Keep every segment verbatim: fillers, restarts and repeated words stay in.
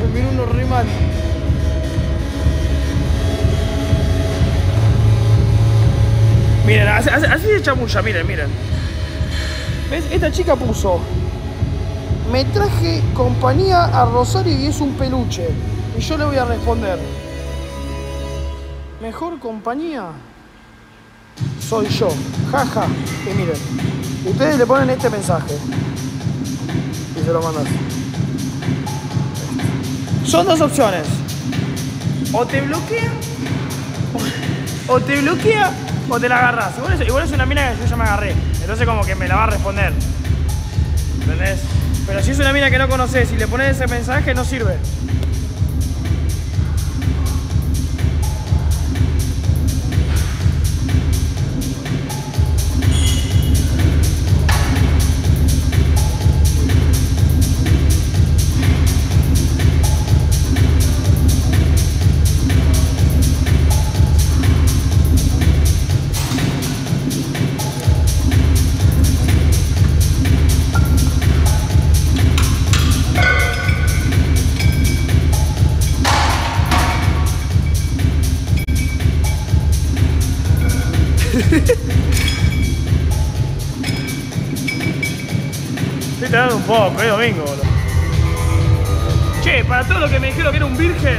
pues mira unos rimas. Miren, así, así de chamulla, miren, miren. ¿Ves? Esta chica puso: me traje compañía a Rosario y es un peluche. Y yo le voy a responder: mejor compañía soy yo. Jaja. Y miren, ustedes le ponen este mensaje y se lo mandan. Son dos opciones: o te bloquea, o te bloquea, o te la agarras. Igual es, igual es una mina que yo ya me agarré, entonces como que me la va a responder, ¿entendés? Pero si es una mina que no conoces y le pones ese mensaje, no sirve. Estoy tardando un poco, es domingo, boludo. Che, para todos los que me dijeron que era un virgen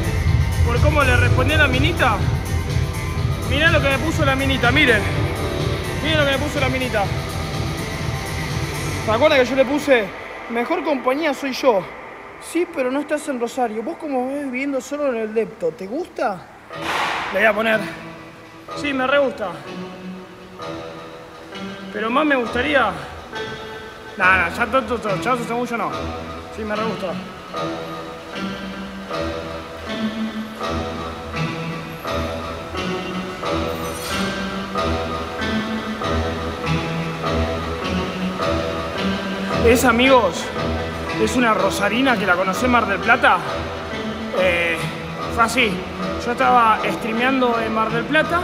por cómo le respondí a la minita, mirá lo que me puso la minita, miren. Miren lo que me puso la minita. ¿Se acuerdan que yo le puse: mejor compañía soy yo? Sí, pero no estás en Rosario. ¿Vos cómo ves viviendo solo en el Depto? ¿Te gusta? Le voy a poner: sí, me re gusta. Pero más me gustaría... Nah, nah, ya tonto, chazo, según yo no. Sí, me re gusta. Es, amigos, es una rosarina que la conocí en Mar del Plata. Eh, fue así. Yo estaba streameando en Mar del Plata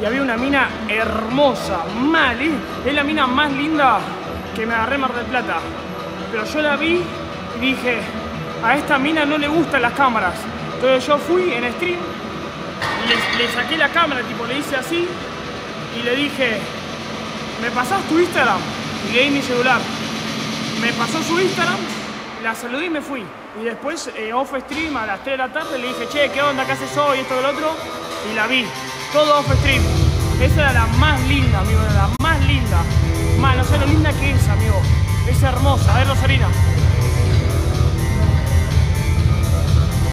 y había una mina hermosa, mal, ¿eh? Es la mina más linda que me agarré en Mar del Plata. Pero yo la vi y dije: a esta mina no le gustan las cámaras. Entonces yo fui en stream, le, le saqué la cámara, tipo le hice así y le dije: ¿me pasás tu Instagram? Y le di mi celular. Me pasó su Instagram, la saludé y me fui. Y después, eh, off stream, a las tres de la tarde, le dije: che, ¿qué onda? ¿Qué haces hoy? Esto y lo otro. Y la vi. Todo off stream. Esa era la más linda, amigo, era la más linda. Más, no sé lo linda que es, amigo. Es hermosa. A ver, Rosarina.